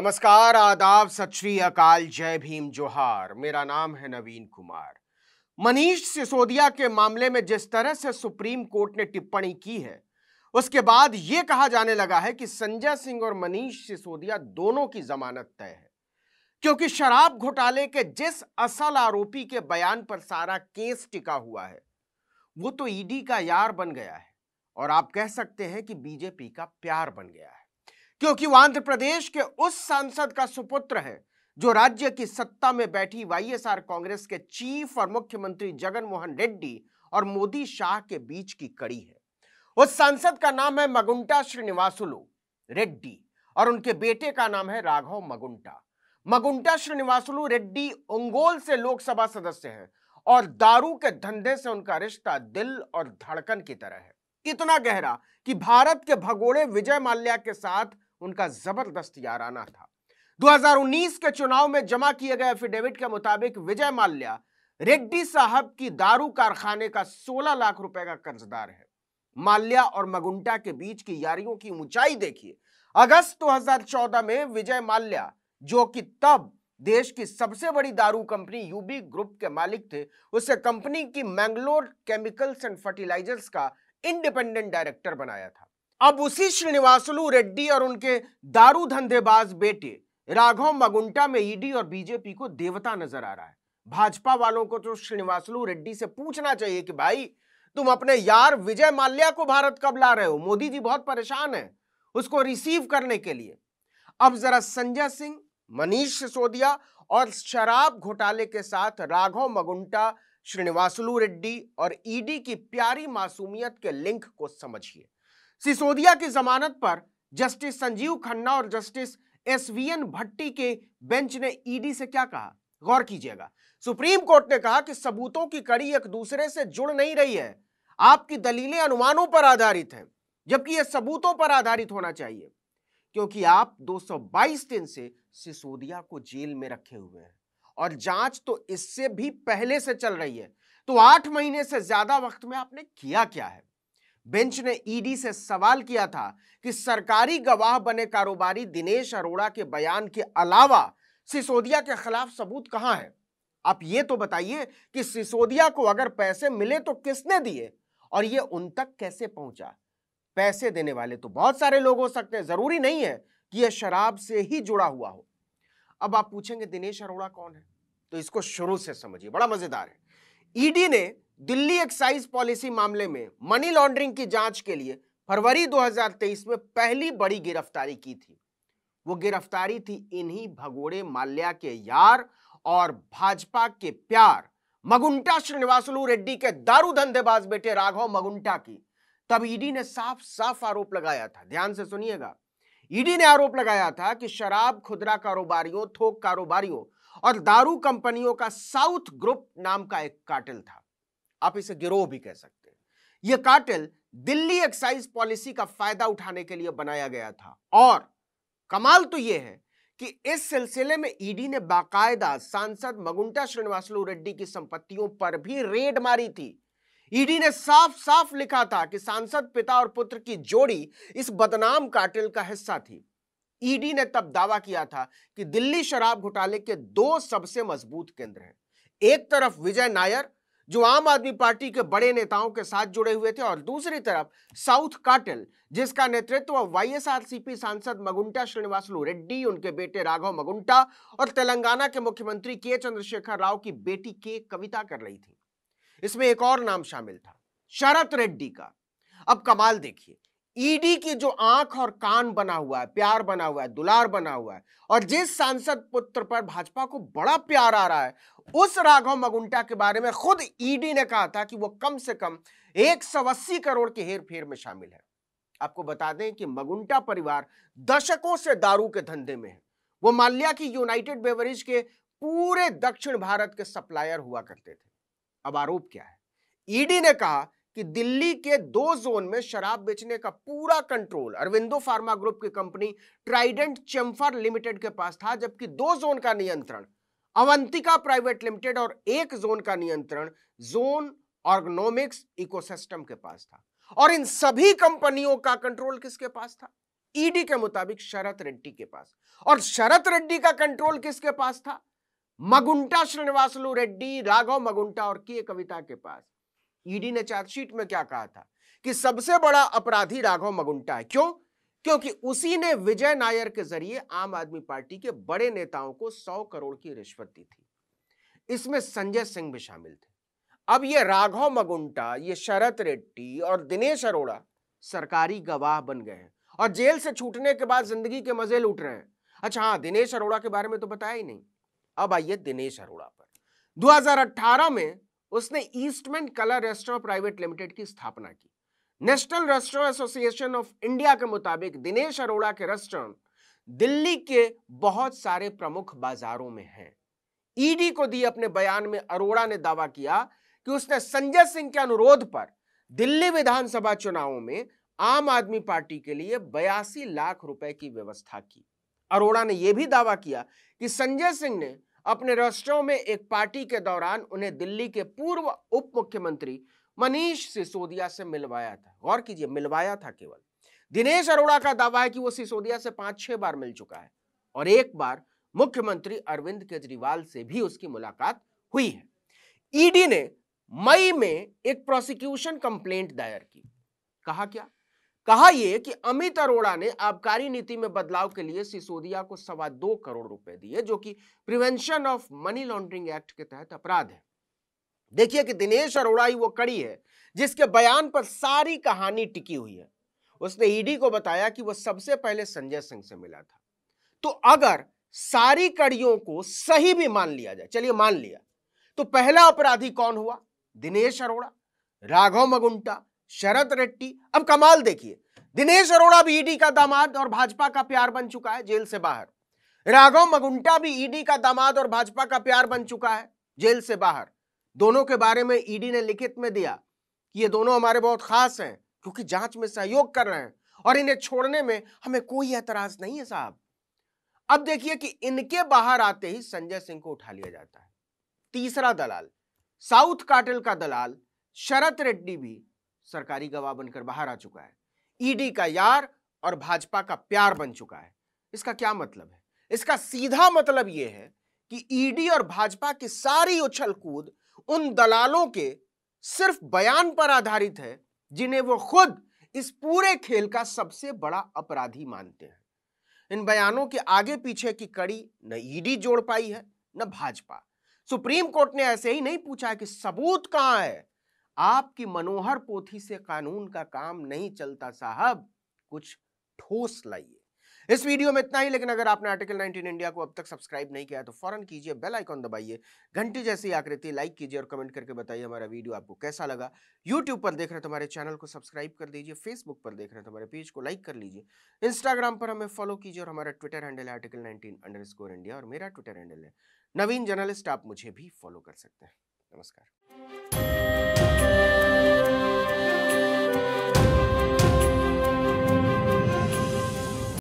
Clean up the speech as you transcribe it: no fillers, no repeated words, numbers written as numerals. नमस्कार, आदाब, सत श्री अकाल, जय भीम, जोहार। मेरा नाम है नवीन कुमार। मनीष सिसोदिया के मामले में जिस तरह से सुप्रीम कोर्ट ने टिप्पणी की है, उसके बाद यह कहा जाने लगा है कि संजय सिंह और मनीष सिसोदिया दोनों की जमानत तय है, क्योंकि शराब घोटाले के जिस असल आरोपी के बयान पर सारा केस टिका हुआ है, वो तो ईडी का यार बन गया है और आप कह सकते हैं कि बीजेपी का प्यार बन गया है, क्योंकि वो आंध्र प्रदेश के उस सांसद का सुपुत्र है जो राज्य की सत्ता में बैठी वाईएसआर कांग्रेस के चीफ और मुख्यमंत्री जगनमोहन रेड्डी और मोदी शाह के बीच की कड़ी है। उस सांसद का नाम है मगुंटा श्रीनिवासुलु रेड्डी और उनके बेटे का नाम है राघव मगुंटा। मगुंटा श्रीनिवासुलु रेड्डी ओंगोल से लोकसभा सदस्य हैं और दारू के धंधे से उनका रिश्ता दिल और धड़कन की तरह है, इतना गहरा कि भारत के भगोड़े विजय माल्या के साथ उनका जबरदस्त याराना था। 2019 के चुनाव में जमा किए गए एफिडेविट के मुताबिक विजय माल्या रेड्डी साहब की दारू कारखाने का 16 लाख रुपए का कर्जदार है। माल्या और मगुंटा के बीच की यारियों की ऊंचाई देखिए। अगस्त 2014 में विजय माल्या, जो कि तब देश की सबसे बड़ी दारू कंपनी यूबी ग्रुप के मालिक थे, उसे कंपनी की मैंगलोर केमिकल्स एंड फर्टिलाइजर्स का इंडिपेंडेंट डायरेक्टर बनाया था। अब उसी श्रीनिवासुलु रेड्डी और उनके दारू धंधेबाज बेटे राघव मगुंटा में ईडी और बीजेपी को देवता नजर आ रहा है। भाजपा वालों को तो श्रीनिवासुलु रेड्डी से पूछना चाहिए कि भाई, तुम अपने यार विजय माल्या को भारत कब ला रहे हो? मोदी जी बहुत परेशान है उसको रिसीव करने के लिए। अब जरा संजय सिंह, मनीष सिसोदिया और शराब घोटाले के साथ राघव मगुंटा, श्रीनिवासुलु रेड्डी और ईडी की प्यारी मासूमियत के लिंक को समझिए। सिसोदिया की जमानत पर जस्टिस संजीव खन्ना और जस्टिस एसवीएन भट्टी के बेंच ने ईडी से क्या कहा, गौर कीजिएगा। सुप्रीम कोर्ट ने कहा कि सबूतों की कड़ी एक दूसरे से जुड़ नहीं रही है, आपकी दलीलें अनुमानों पर आधारित हैं, जबकि यह सबूतों पर आधारित होना चाहिए, क्योंकि आप 222 दिन से सिसोदिया को जेल में रखे हुए हैं और जांच तो इससे भी पहले से चल रही है। तो 8 महीने से ज्यादा वक्त में आपने किया क्या है? बेंच ने ईडी से सवाल किया था कि सरकारी गवाह बने कारोबारी दिनेश अरोड़ा के बयान के अलावा सिसोदिया के खिलाफ सबूत कहां है? आप ये तो बताइए कि सिसोदिया को अगर पैसे मिले तो किसने दिए और ये उन तक कैसे पहुंचा? पैसे देने वाले तो बहुत सारे लोग हो सकते हैं, जरूरी नहीं है कि यह शराब से ही जुड़ा हुआ हो। अब आप पूछेंगे दिनेश अरोड़ा कौन है, तो इसको शुरू से समझिए, बड़ा मजेदार है। ईडी ने दिल्ली एक्साइज पॉलिसी मामले में मनी लॉन्ड्रिंग की जांच के लिए फरवरी 2023 में पहली बड़ी गिरफ्तारी की थी। वो गिरफ्तारी थी इन्हीं भगोड़े माल्या के यार और भाजपा के प्यार मगुंटा श्रीनिवासुलु रेड्डी के दारू धंधेबाज बेटे राघव मगुंटा की। तब ईडी ने साफ साफ आरोप लगाया था, ध्यान से सुनिएगा। ईडी ने आरोप लगाया था कि शराब खुदरा कारोबारियों, थोक कारोबारियों और दारू कंपनियों का साउथ ग्रुप नाम का एक कार्टेल था, आप इसे गिरोह भी कह सकते हैं। यह कार्टेल दिल्ली एक्साइज पॉलिसी का फायदा उठाने के लिए बनाया गया था और कमाल तो यह है कि इस सिलसिले में ईडी ने बाकायदा सांसद मगुंटा श्रीनिवासुलु रेड्डी की संपत्तियों पर भी रेड मारी थी। ईडी ने साफ साफ लिखा था कि सांसद पिता और पुत्र की जोड़ी इस बदनाम कार्टेल का हिस्सा थी। ईडी ने तब दावा किया था कि दिल्ली शराब घोटाले के 2 सबसे मजबूत केंद्र हैं, एक तरफ विजय नायर जो आम आदमी पार्टी के बड़े नेताओं के साथ जुड़े हुए थे और दूसरी तरफ साउथ कार्टेल जिसका नेतृत्व वाईएसआरसीपी सांसद मगुंटा श्रीनिवासुलु रेड्डी, उनके बेटे राघव मगुंटा और तेलंगाना के मुख्यमंत्री के चंद्रशेखर राव की बेटी के कविता कर रही थी। इसमें एक और नाम शामिल था, शरद रेड्डी का। अब कमाल देखिए, ईडी की जो आंख और कान बना हुआ है, प्यार बना हुआ है, दुलार बना हुआ है और जिस सांसद पुत्र पर भाजपा को बड़ा प्यार आ रहा है, उस राघव मगुंटा के बारे में खुद ईडी ने कहा था कि वो कम से कम 180 करोड़ के हेरफेर में शामिल है। आपको बता दें कि मगुंटा परिवार दशकों से दारू के धंधे में है। वो माल्या की यूनाइटेड बेवरेज के पूरे दक्षिण भारत के सप्लायर हुआ करते थे। अब आरोप क्या है? ईडी ने कहा कि दिल्ली के 2 जोन में शराब बेचने का पूरा कंट्रोल अरविंदो फार्मा ग्रुप की कंपनी ट्राइडेंट चेम्फर लिमिटेड के पास था, जबकि 2 जोन का नियंत्रण अवंतिका प्राइवेट लिमिटेड और 1 जोन का नियंत्रण जोन ऑर्गेनॉमिक्स इकोसिस्टम के पास था। और इन सभी कंपनियों का कंट्रोल किसके पास था? ईडी के मुताबिक शरद रेड्डी के पास। और शरद रेड्डी का कंट्रोल किसके पास था? मगुंटा श्रीनिवासुलु रेड्डी, राघव मगुंटा और के कविता के पास। ईडी ने चार्जशीट में क्या कहा था कि सबसे बड़ा अपराधी राघव मगुंटा है। क्यों? क्योंकि उसी ने विजय नायर के जरिए आम आदमी पार्टी के बड़े नेताओं को 100 करोड़ की रिश्वत दी थी। इसमें संजय सिंह भी शामिल थे। अब ये राघव मगुंटा, ये शरद रेड्डी और दिनेश अरोड़ा सरकारी गवाह बन गए हैं और जेल से छूटने के बाद जिंदगी के मजे लूट रहे हैं। अच्छा हाँ, दिनेश अरोड़ा के बारे में तो बताया ही नहीं। अब आइए दिनेश अरोड़ा पर। 2018 में उसने Eastman colour restaurant private limited की स्थापना की। National restaurant association of India के मुताबिक दिनेश अरोड़ा के रेस्टोरेंट दिल्ली के बहुत सारे प्रमुख बाजारों में हैं। ईडी को दिए अपने बयान में अरोड़ा ने दावा किया कि उसने संजय सिंह के अनुरोध पर दिल्ली विधानसभा चुनावों में आम आदमी पार्टी के लिए 82 लाख रुपए की व्यवस्था की। अरोड़ा ने यह भी दावा किया कि संजय सिंह ने अपने रेस्टोरेंट में एक पार्टी के दौरान उन्हें दिल्ली के पूर्व उप मुख्यमंत्री मनीष सिसोदिया से मिलवाया था। गौर कीजिए, मिलवाया था केवल। दिनेश अरोड़ा का दावा है कि वो सिसोदिया से 5-6 बार मिल चुका है और एक बार मुख्यमंत्री अरविंद केजरीवाल से भी उसकी मुलाकात हुई है। ईडी ने मई में एक प्रोसिक्यूशन कंप्लेंट दायर की। कहा क्या? कहा यह कि अमित अरोड़ा ने आबकारी नीति में बदलाव के लिए सिसोदिया को 2.25 करोड़ रुपए दिए, जो कि prevention of money laundering act के तहत अपराध है। देखिए कि दिनेश अरोड़ा ही वो कड़ी है जिसके बयान पर सारी कहानी टिकी हुई है। उसने ईडी को बताया कि वो सबसे पहले संजय सिंह से मिला था। तो अगर सारी कड़ियों को सही भी मान लिया जाए, चलिए मान लिया, तो पहला अपराधी कौन हुआ? दिनेश अरोड़ा, राघव मगुंटा, शरद रेड्डी। अब कमाल देखिए, दिनेश अरोड़ा भी ईडी का दामाद और भाजपा का प्यार बन चुका है, जेल से बाहर। राघव मगुंटा भी ईडी का दामाद और भाजपा का प्यार बन चुका है, जेल से बाहर। दोनों के बारे में ईडी ने लिखित में दिया कि ये दोनों हमारे बहुत खास हैं क्योंकि जांच में सहयोग कर रहे हैं और इन्हें छोड़ने में हमें कोई एतराज नहीं है साहब। अब देखिए कि इनके बाहर आते ही संजय सिंह को उठा लिया जाता है। तीसरा दलाल, साउथ कार्टेल का दलाल शरद रेड्डी भी सरकारी गवाह बनकर बाहर आ चुका है, ईडी का यार और भाजपा का प्यार बन चुका है। इसका क्या मतलब है? इसका सीधा मतलब यह है कि ईडी और भाजपा की सारी उछल कूद उन दलालों के सिर्फ बयान पर आधारित है जिन्हें वो खुद इस पूरे खेल का सबसे बड़ा अपराधी मानते हैं। इन बयानों के आगे पीछे की कड़ी न ईडी जोड़ पाई है न भाजपा। सुप्रीम कोर्ट ने ऐसे ही नहीं पूछा है कि सबूत कहाँ है। आपकी मनोहर पोथी से कानून का काम नहीं चलता साहब, कुछ ठोस लाइए। इस वीडियो में इतना ही, लेकिन अगर आपने आर्टिकल 19 इंडिया को अब तक सब्सक्राइब नहीं किया तो फौरन कीजिए, बेल आइकॉन दबाइए, घंटी जैसी आकृति लाइक कीजिए और कमेंट करके बताइए हमारा वीडियो आपको कैसा लगा। यूट्यूब पर देख रहे तो हमारे चैनल को सब्सक्राइब कर दीजिए, फेसबुक पर देख रहे तो हमारे पेज को लाइक कर लीजिए, इंस्टाग्राम पर हमें फॉलो कीजिए और हमारा ट्विटर हैंडल है @19_इंडिया और मेरा ट्विटर हैंडल है नवीन जर्नलिस्ट। आप मुझे भी फॉलो कर सकते हैं। नमस्कार।